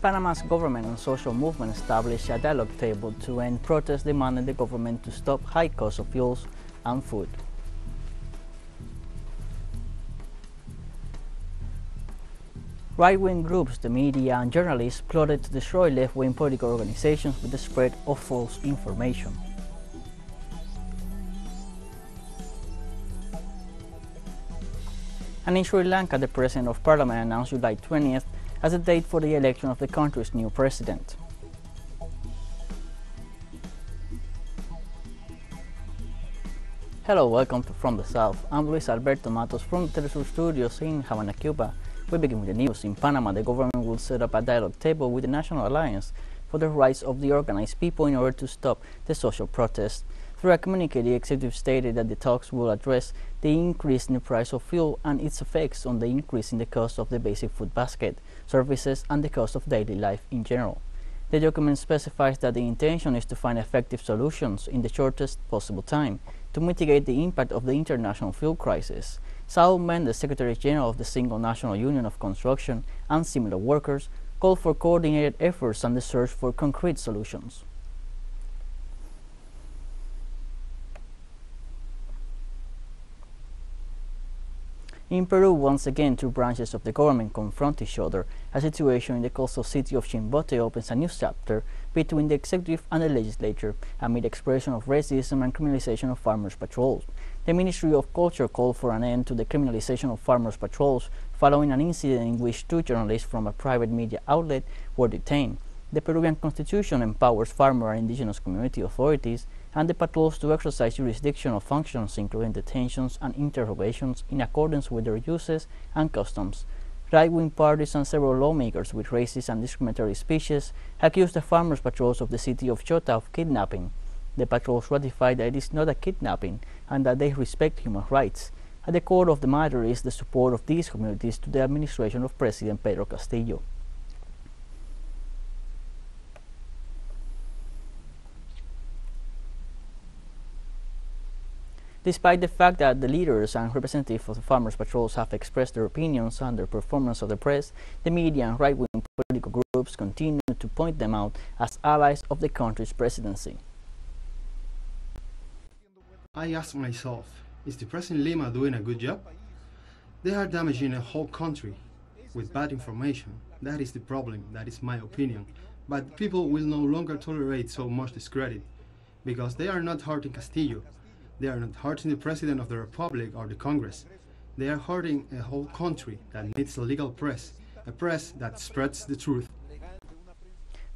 Panama's government and social movement established a dialogue table to end protests demanding the government to stop high costs of fuels and food. Right-wing groups, the media and journalists plotted to destroy left-wing political organizations with the spread of false information. And in Sri Lanka, the President of Parliament announced July 20th as the date for the election of the country's new president. Hello, welcome to From the South. I'm Luis Alberto Matos from Telesur Studios in Havana, Cuba. We begin with the news. In Panama, the government will set up a dialogue table with the National Alliance for the Rights of the Organized People in order to stop the social protests. Through a communique, the executive stated that the talks will address the increase in the price of fuel and its effects on the increase in the cost of the basic food basket, services, and the cost of daily life in general. The document specifies that the intention is to find effective solutions in the shortest possible time to mitigate the impact of the international fuel crisis. Saul Mendes, Secretary General of the Single National Union of Construction and Similar Workers, called for coordinated efforts and the search for concrete solutions. In Peru, once again, two branches of the government confront each other. A situation in the coastal city of Chimbote opens a new chapter between the executive and the legislature amid expression of racism and criminalization of farmers' patrols. The Ministry of Culture called for an end to the criminalization of farmers' patrols following an incident in which two journalists from a private media outlet were detained. The Peruvian Constitution empowers farmer and indigenous community authorities and the patrols to exercise jurisdictional functions, including detentions and interrogations in accordance with their uses and customs. Right-wing parties and several lawmakers with racist and discriminatory speeches accused the farmers' patrols of the city of Chota of kidnapping. The patrols ratified that it is not a kidnapping and that they respect human rights. At the core of the matter is the support of these communities to the administration of President Pedro Castillo. Despite the fact that the leaders and representatives of the farmers' patrols have expressed their opinions on their performance of the press, the media and right-wing political groups continue to point them out as allies of the country's presidency. I ask myself, is the President Lima doing a good job? They are damaging a whole country with bad information. That is the problem, that is my opinion. But people will no longer tolerate so much discredit, because they are not hurting Castillo. They are not hurting the President of the Republic or the Congress. They are hurting a whole country that needs a legal press, a press that spreads the truth.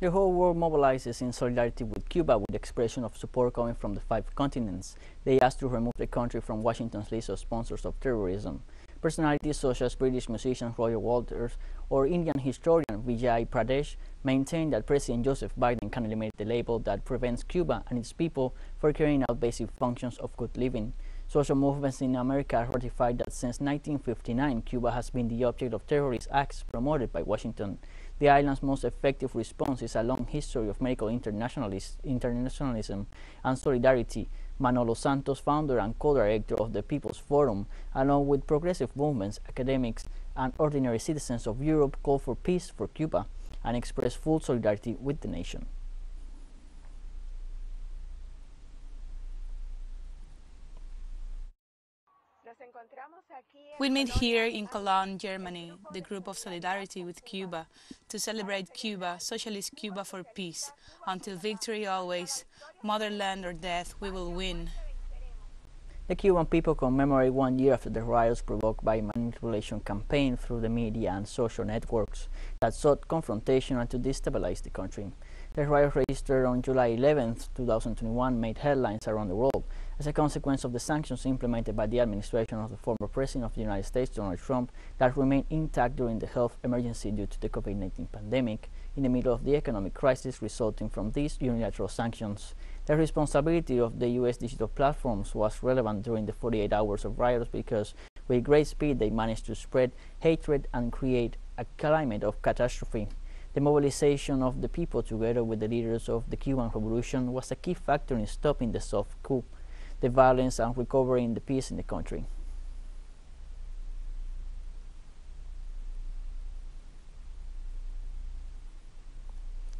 The whole world mobilizes in solidarity with Cuba with expression of support coming from the five continents. They asked to remove the country from Washington's list of sponsors of terrorism. Personalities such as British musician Roger Waters or Indian historian Vijay Pradesh maintain that President Joseph Biden can eliminate the label that prevents Cuba and its people from carrying out basic functions of good living. Social movements in America have ratified that since 1959, Cuba has been the object of terrorist acts promoted by Washington. The island's most effective response is a long history of medical internationalism and solidarity. Manolo Santos, founder and co-director of the People's Forum, along with progressive movements, academics, and ordinary citizens of Europe, called for peace for Cuba and expressed full solidarity with the nation. We meet here in Cologne, Germany, the group of solidarity with Cuba, to celebrate Cuba, socialist Cuba for peace. Until victory always, motherland or death, we will win. The Cuban people commemorate 1 year after the riots provoked by manipulation campaign through the media and social networks that sought confrontation and to destabilize the country. The riots registered on July 11, 2021, made headlines around the world as a consequence of the sanctions implemented by the administration of the former President of the United States, Donald Trump, that remained intact during the health emergency due to the COVID-19 pandemic in the middle of the economic crisis resulting from these unilateral sanctions. The responsibility of the U.S. digital platforms was relevant during the 48 hours of riots because with great speed they managed to spread hatred and create a climate of catastrophe. The mobilization of the people together with the leaders of the Cuban Revolution was a key factor in stopping the soft coup, the violence, and recovering the peace in the country.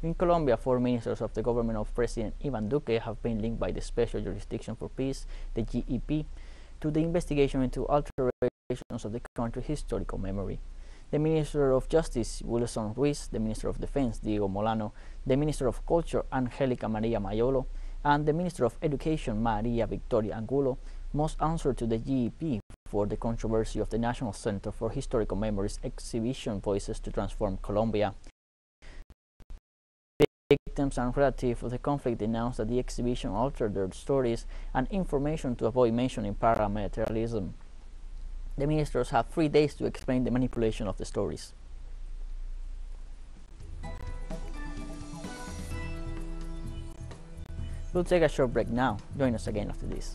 In Colombia, four ministers of the government of President Iván Duque have been linked by the Special Jurisdiction for Peace, the JEP, to the investigation into alterations of the country's historical memory. The Minister of Justice, Wilson Ruiz, the Minister of Defense, Diego Molano, the Minister of Culture, Angelica Maria Mayolo, and the Minister of Education, Maria Victoria Angulo, must answer to the JEP for the controversy of the National Center for Historical Memories exhibition Voices to Transform Colombia. Victims and relatives of the conflict denounced that the exhibition altered their stories and information to avoid mentioning paramilitarism. The ministers have 3 days to explain the manipulation of the stories. We'll take a short break now. Join us again after this.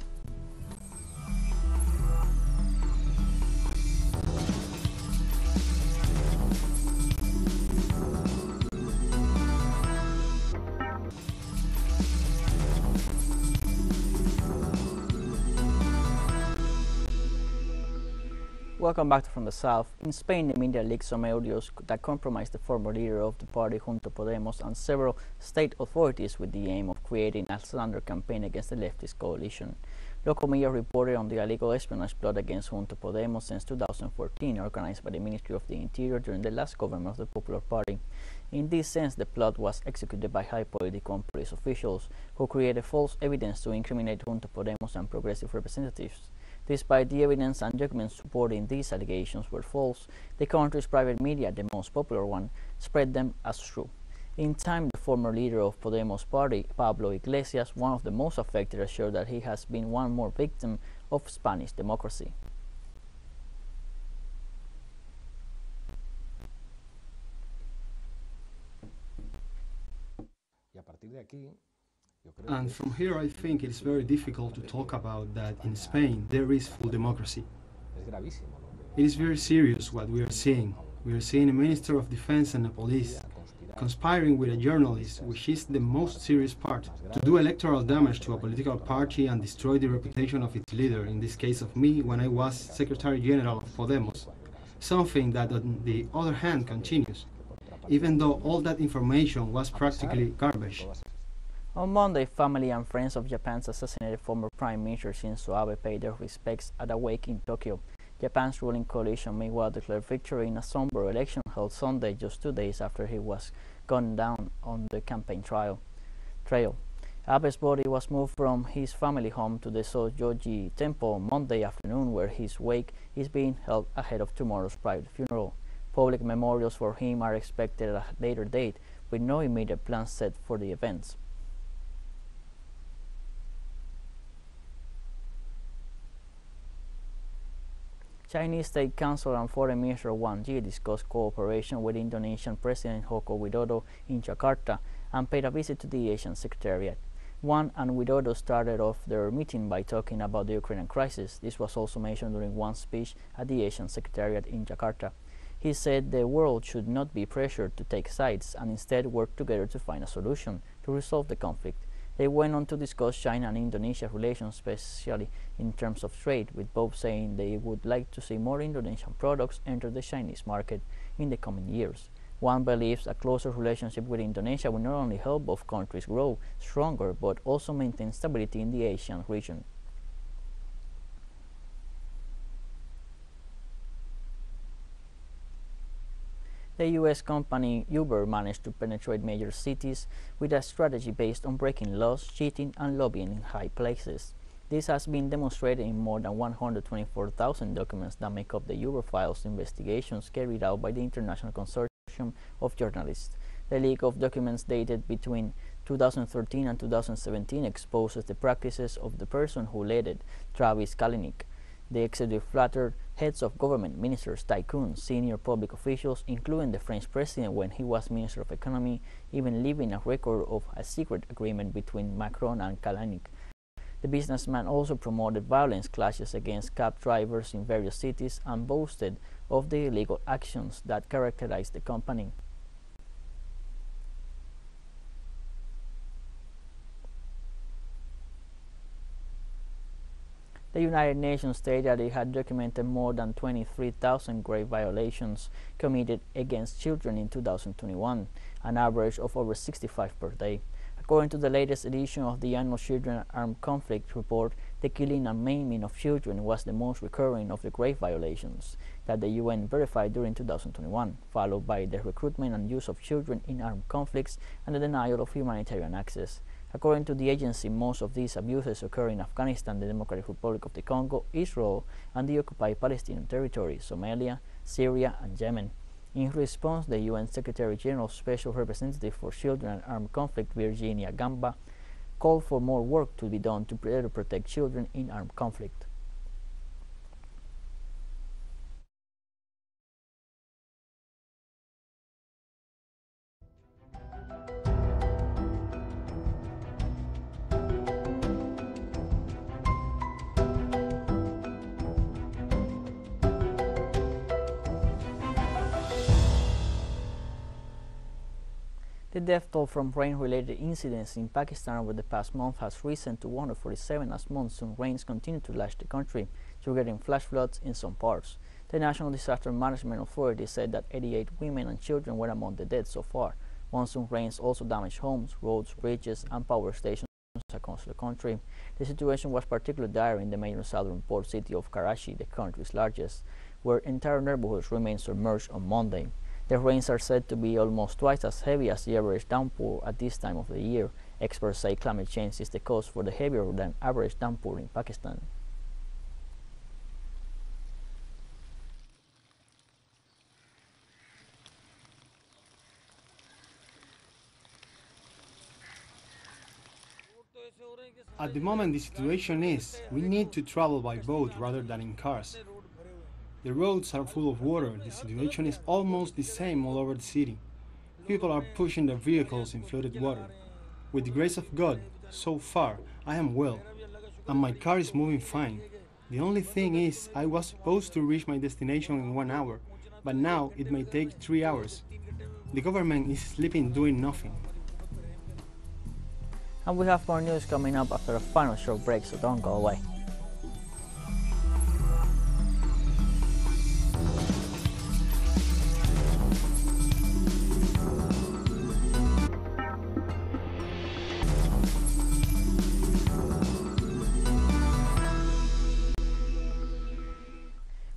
Welcome back to From the South. In Spain, the media leaked some audios that compromised the former leader of the party, Junto Podemos, and several state authorities with the aim of creating a slander campaign against the leftist coalition. Local media reported on the illegal espionage plot against Junto Podemos since 2014, organized by the Ministry of the Interior during the last government of the Popular Party. In this sense, the plot was executed by high political and police officials, who created false evidence to incriminate Junto Podemos and progressive representatives. Despite the evidence and documents supporting these allegations were false, the country's private media, the most popular one, spread them as true. In time, the former leader of Podemos party, Pablo Iglesias, one of the most affected, assured that he has been one more victim of Spanish democracy. And from here, I think it's very difficult to talk about that in Spain. There is full democracy. It is very serious what we are seeing. We are seeing a Minister of Defense and a police conspiring with a journalist, which is the most serious part, to do electoral damage to a political party and destroy the reputation of its leader, in this case of me, when I was Secretary General of Podemos, something that, on the other hand, continues, even though all that information was practically garbage. On Monday, family and friends of Japan's assassinated former Prime Minister Shinzo Abe paid their respects at a wake in Tokyo. Japan's ruling coalition meanwhile declared victory in a somber election held Sunday, just 2 days after he was gunned down on the campaign trail. Abe's body was moved from his family home to the Sojoji Temple Monday afternoon, where his wake is being held ahead of tomorrow's private funeral. Public memorials for him are expected at a later date, with no immediate plans set for the events. Chinese State Council and Foreign Minister Wang Yi discussed cooperation with Indonesian President Joko Widodo in Jakarta and paid a visit to the Asian Secretariat. Wang and Widodo started off their meeting by talking about the Ukrainian crisis. This was also mentioned during Wang's speech at the Asian Secretariat in Jakarta. He said the world should not be pressured to take sides and instead work together to find a solution to resolve the conflict. They went on to discuss China and Indonesia relations, especially in terms of trade, with both saying they would like to see more Indonesian products enter the Chinese market in the coming years. One believes a closer relationship with Indonesia will not only help both countries grow stronger, but also maintain stability in the ASEAN region. The US company Uber managed to penetrate major cities with a strategy based on breaking laws, cheating, and lobbying in high places. This has been demonstrated in more than 124,000 documents that make up the Uber files investigations carried out by the International Consortium of Journalists. The leak of documents dated between 2013 and 2017 exposes the practices of the person who led it, Travis Kalanick. The executive flattered heads of government, ministers, tycoons, senior public officials, including the French president when he was Minister of Economy, even leaving a record of a secret agreement between Macron and Kalanick. The businessman also promoted violence clashes against cab drivers in various cities and boasted of the illegal actions that characterized the company. The United Nations stated that it had documented more than 23,000 grave violations committed against children in 2021, an average of over 65 per day. According to the latest edition of the annual Children Armed Conflict Report, the killing and maiming of children was the most recurring of the grave violations that the UN verified during 2021, followed by the recruitment and use of children in armed conflicts and the denial of humanitarian access. According to the agency, most of these abuses occur in Afghanistan, the Democratic Republic of the Congo, Israel, and the occupied Palestinian territories, Somalia, Syria, and Yemen. In response, the UN Secretary-General's Special Representative for Children and Armed Conflict, Virginia Gamba, called for more work to be done to better protect children in armed conflict. The death toll from rain-related incidents in Pakistan over the past month has risen to 147 as monsoon rains continue to lash the country, triggering flash floods in some parts. The National Disaster Management Authority said that 88 women and children were among the dead so far. Monsoon rains also damaged homes, roads, bridges, and power stations across the country. The situation was particularly dire in the major southern port city of Karachi, the country's largest, where entire neighborhoods remained submerged on Monday. The rains are said to be almost twice as heavy as the average downpour at this time of the year. Experts say climate change is the cause for the heavier than average downpour in Pakistan. At the moment the situation is, we need to travel by boat rather than in cars. The roads are full of water, the situation is almost the same all over the city. People are pushing their vehicles in flooded water. With the grace of God, so far, I am well, and my car is moving fine. The only thing is, I was supposed to reach my destination in 1 hour, but now it may take 3 hours. The government is sleeping doing nothing. And we have more news coming up after a final short break, so don't go away.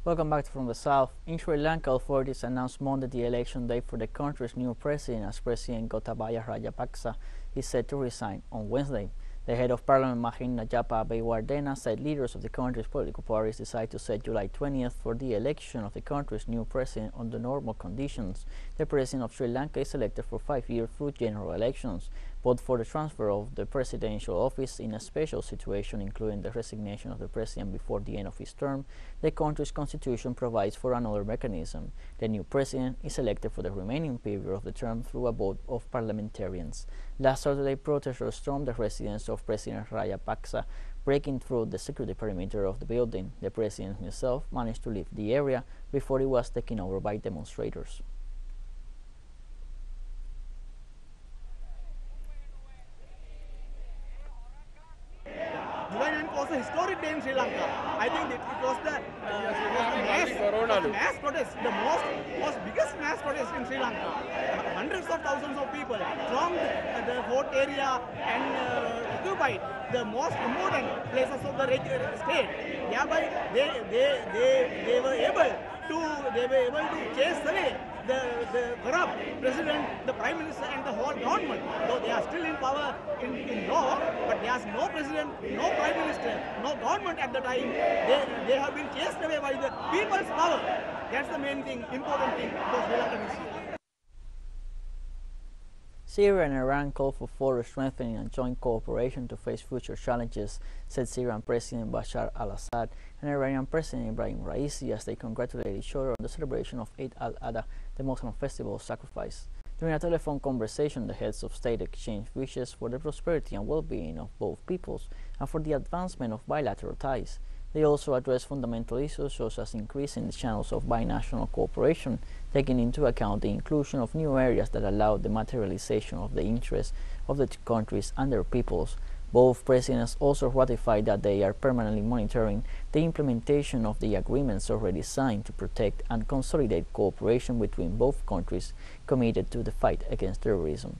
Welcome back from the South. In Sri Lanka, authorities announced Monday the election day for the country's new president, as President Gotabaya Rajapaksa is set to resign on Wednesday. The head of parliament, Mahinda Japa Abeyewardena, said leaders of the country's political parties decided to set July 20th for the election of the country's new president under normal conditions. The president of Sri Lanka is elected for 5 years through general elections, but for the transfer of the presidential office in a special situation, including the resignation of the president before the end of his term, the country's constitution provides for another mechanism. The new president is elected for the remaining period of the term through a vote of parliamentarians. Last Saturday, protesters stormed the residence of President Rajapaksa, breaking through the security perimeter of the building. The president himself managed to leave the area before he was taken over by demonstrators. Historic day in Sri Lanka. I think it was the biggest mass protest in Sri Lanka. Hundreds of thousands of people thronged the fort area and occupied the most important places of the state. Thereby, they were able to chase away the corrupt president, the prime minister, and the whole government. Though they are still in power in law, but there is no president, no prime minister, no government at the time. They have been chased away by the people's power. That's the main thing, important thing for Sri Lankan history. Syria and Iran call for further strengthening and joint cooperation to face future challenges, said Syrian President Bashar al-Assad and Iranian President Ibrahim Raisi as they congratulated each other on the celebration of Eid al-Adha, the Muslim festival of sacrifice. During a telephone conversation, the heads of state exchanged wishes for the prosperity and well-being of both peoples and for the advancement of bilateral ties. They also addressed fundamental issues such as increasing the channels of binational cooperation, taking into account the inclusion of new areas that allow the materialization of the interests of the two countries and their peoples. Both presidents also ratified that they are permanently monitoring the implementation of the agreements already signed to protect and consolidate cooperation between both countries committed to the fight against terrorism.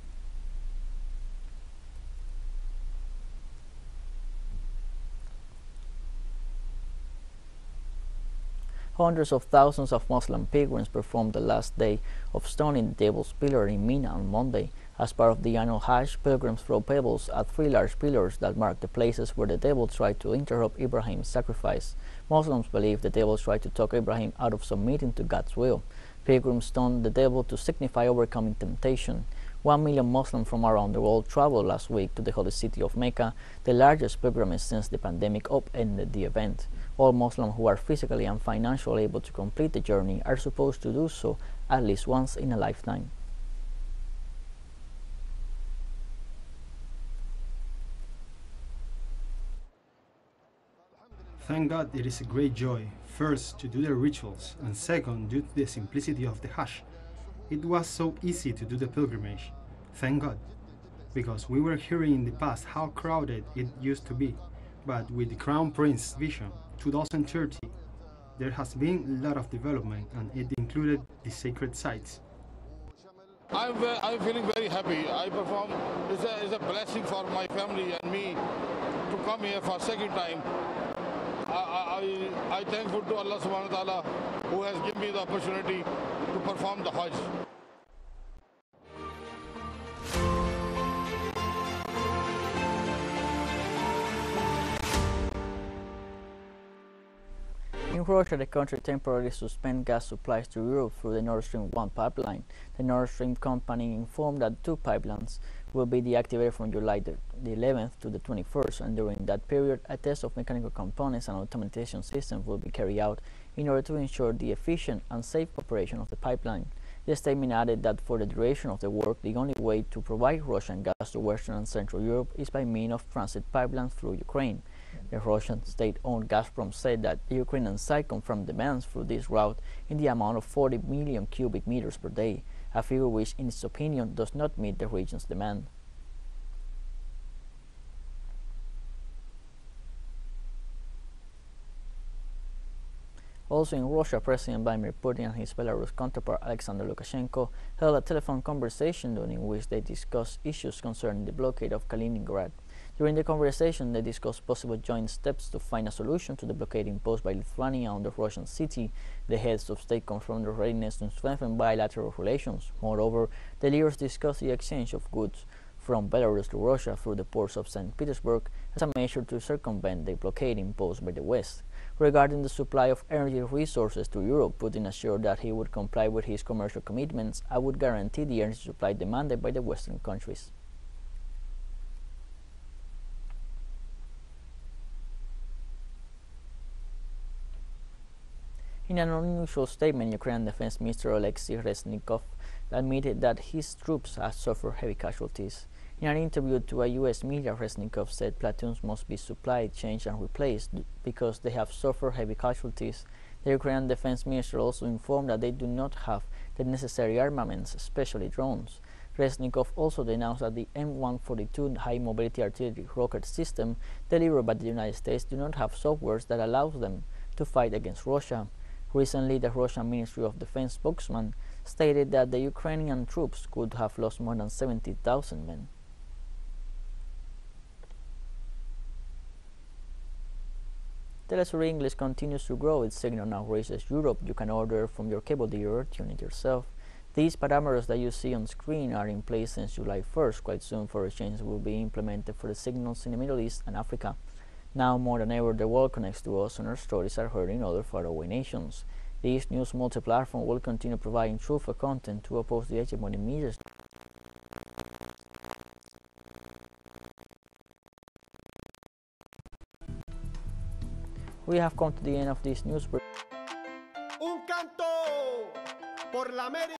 Hundreds of thousands of Muslim pilgrims performed the last day of stoning the Devil's Pillar in Mina on Monday. As part of the annual Hajj, pilgrims throw pebbles at three large pillars that mark the places where the devil tried to interrupt Ibrahim's sacrifice. Muslims believe the devil tried to talk Ibrahim out of submitting to God's will. Pilgrims stone the devil to signify overcoming temptation. 1 million Muslims from around the world traveled last week to the holy city of Mecca, the largest pilgrimage since the pandemic upended the event. All Muslims who are physically and financially able to complete the journey are supposed to do so at least once in a lifetime. Thank God it is a great joy, first, to do the rituals, and second, due to the simplicity of the Hajj. It was so easy to do the pilgrimage, thank God, because we were hearing in the past how crowded it used to be, but with the Crown Prince's vision, 2030, there has been a lot of development, and it included the sacred sites. I'm feeling very happy. I perform, it's a blessing for my family and me to come here for a second time. I thankful to Allah subhanahu wa ta'ala who has given me the opportunity to perform the Hajj. In Russia, the country temporarily suspended gas supplies to Europe through the Nord Stream 1 pipeline. The Nord Stream company informed that two pipelines will be deactivated from July the 11th to the 21st, and during that period, a test of mechanical components and automation systems will be carried out in order to ensure the efficient and safe operation of the pipeline. The statement added that for the duration of the work, the only way to provide Russian gas to Western and Central Europe is by means of transit pipelines through Ukraine. The Russian state-owned Gazprom said that the Ukrainian side confirmed demands through this route in the amount of 40 million cubic meters per day, a figure which, in its opinion, does not meet the region's demand. Also in Russia, President Vladimir Putin and his Belarus counterpart Alexander Lukashenko held a telephone conversation during which they discussed issues concerning the blockade of Kaliningrad. During the conversation, they discussed possible joint steps to find a solution to the blockade imposed by Lithuania on the Russian city. The heads of state confirmed their readiness to strengthen bilateral relations. Moreover, the leaders discussed the exchange of goods from Belarus to Russia through the ports of St. Petersburg as a measure to circumvent the blockade imposed by the West. Regarding the supply of energy resources to Europe, Putin assured that he would comply with his commercial commitments and would guarantee the energy supply demanded by the Western countries. In an unusual statement, Ukrainian Defense Minister Oleksiy Reznikov admitted that his troops had suffered heavy casualties. In an interview to a U.S. media, Reznikov said platoons must be supplied, changed and replaced because they have suffered heavy casualties. The Ukrainian Defense Minister also informed that they do not have the necessary armaments, especially drones. Reznikov also denounced that the M142 high-mobility artillery rocket system delivered by the United States do not have software that allows them to fight against Russia. Recently, the Russian Ministry of Defense spokesman stated that the Ukrainian troops could have lost more than 70,000 men. Telesur English continues to grow. Its signal now reaches Europe. You can order from your cable dealer, tune it yourself. These parameters that you see on screen are in place since July 1st. Quite soon, further changes will be implemented for the signals in the Middle East and Africa. Now more than ever, the world connects to us and our stories are heard in other faraway nations. This news multi-platform will continue providing truthful content to oppose the hegemony measures. We have come to the end of this news. Un canto por la América.